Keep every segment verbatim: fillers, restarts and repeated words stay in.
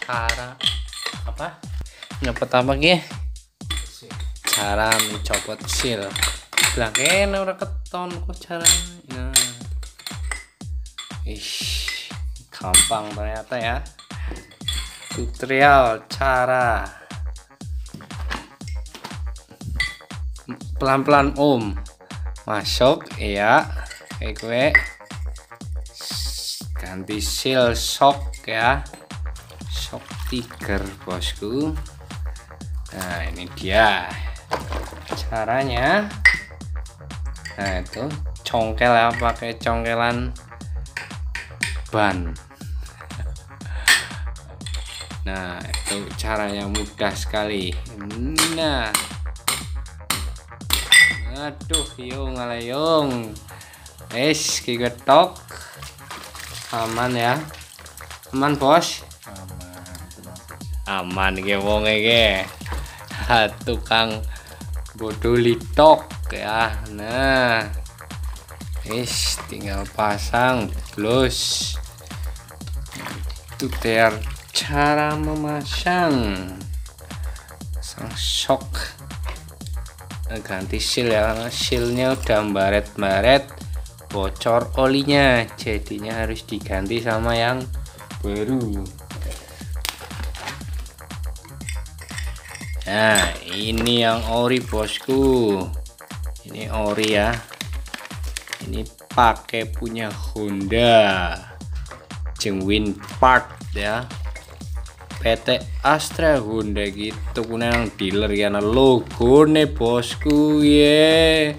cara apa? Yang pertama gih, cara mencopot seal. Bilang kena orang keton kok caranya. Ish, gampang ternyata ya. Tutorial cara pelan-pelan om masuk ya, kayak gue ganti seal shock ya, shock tiger bosku. Nah ini dia caranya. Nah itu congkel ya, pakai congkelan ban. Nah itu caranya mudah sekali. Nah aduh yung ala yung es kigetok aman ya, aman bos, aman ge wong ge tukang bodoh litok ya. Nah es tinggal pasang plus itu ter cara memasang sang shock, ganti seal ya, karena sealnya udah baret-baret, bocor olinya, jadinya harus diganti sama yang baru. Nah ini yang ori bosku, ini ori ya, ini pakai punya Honda Jengwin Park ya, P T Astra Honda gitu, kunang dealer ya, logo nih bosku ye,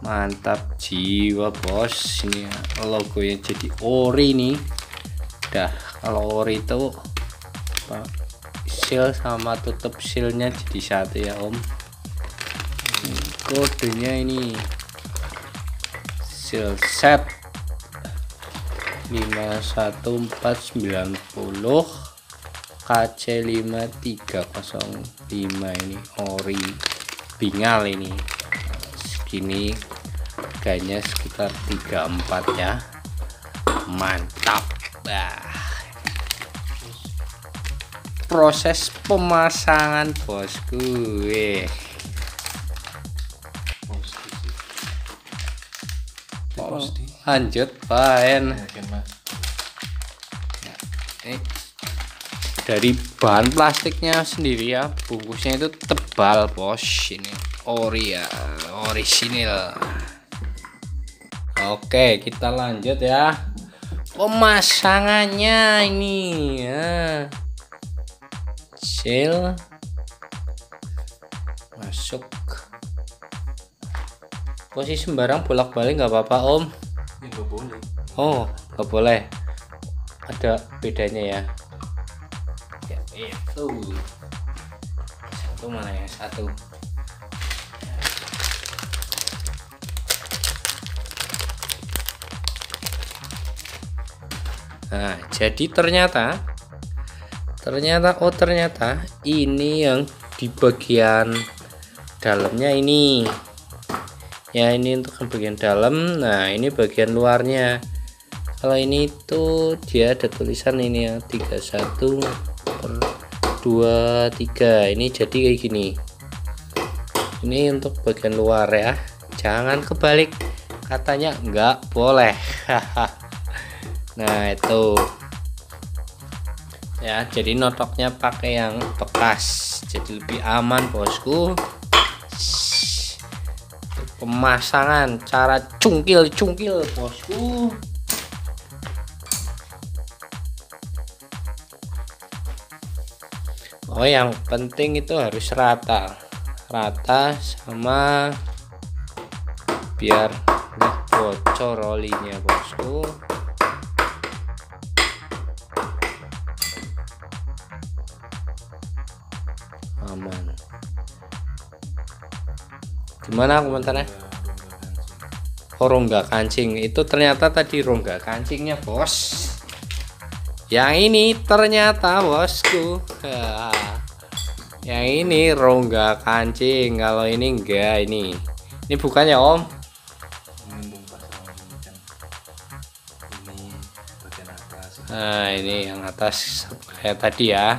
mantap jiwa bos. Ini logo yang jadi ori nih. Dah kalau ori itu seal sama tutup sealnya jadi satu ya om. Kodenya ini seal set lima satu empat sembilan nol K C lima tiga nol lima. Ini ori bingal ini, segini harganya sekitar tiga puluh empat ya, mantap. Bah, proses pemasangan bosku. Weh, oh, lanjut paen ini dari bahan plastiknya sendiri ya, bungkusnya itu tebal bos, ini ori ya, orisinil. Oke kita lanjut ya pemasangannya ini ya. Seal masuk posisi sembarang, bolak-balik nggak apa-apa om? Nggak boleh. Oh nggak boleh, ada bedanya ya. Itu satu mana ya, satu nah jadi ternyata ternyata oh ternyata ini yang di bagian dalamnya ini ya, ini untuk bagian dalam. Nah ini bagian luarnya, kalau ini tuh dia ada tulisan ini ya, tiga puluh satu dua tiga. Ini jadi kayak gini, ini untuk bagian luar ya, jangan kebalik katanya nggak boleh. Nah itu ya, jadi notoknya pakai yang bekas jadi lebih aman bosku. Pemasangan cara cungkil-cungkil bosku. Oh yang penting itu harus rata, rata sama biar nggak bocor olinya bosku. Aman. Gimana komentarnya? Oh rongga kancing, itu ternyata tadi rongga kancingnya bos. Yang ini ternyata bosku, yang ini rongga kancing. Kalau ini enggak, ini ini bukan ya om? Ini bagian atas, Nah, ini yang atas kayak tadi ya.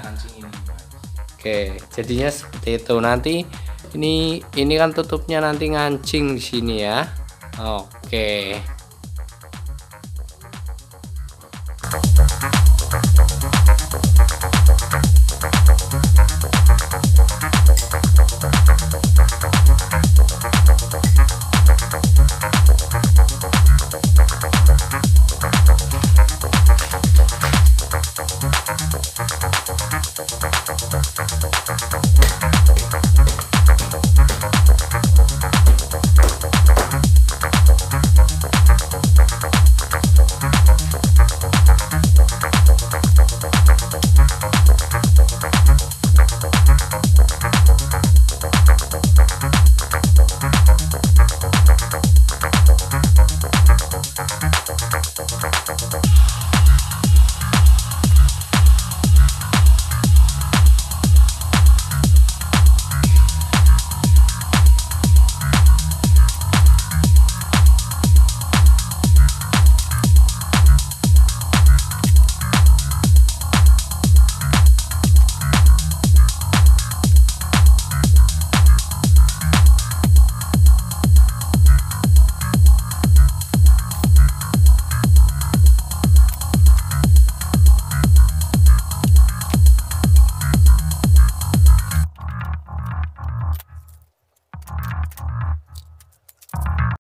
Oke, jadinya seperti itu. Nanti ini ini kan tutupnya nanti ngancing di sini ya. Oke.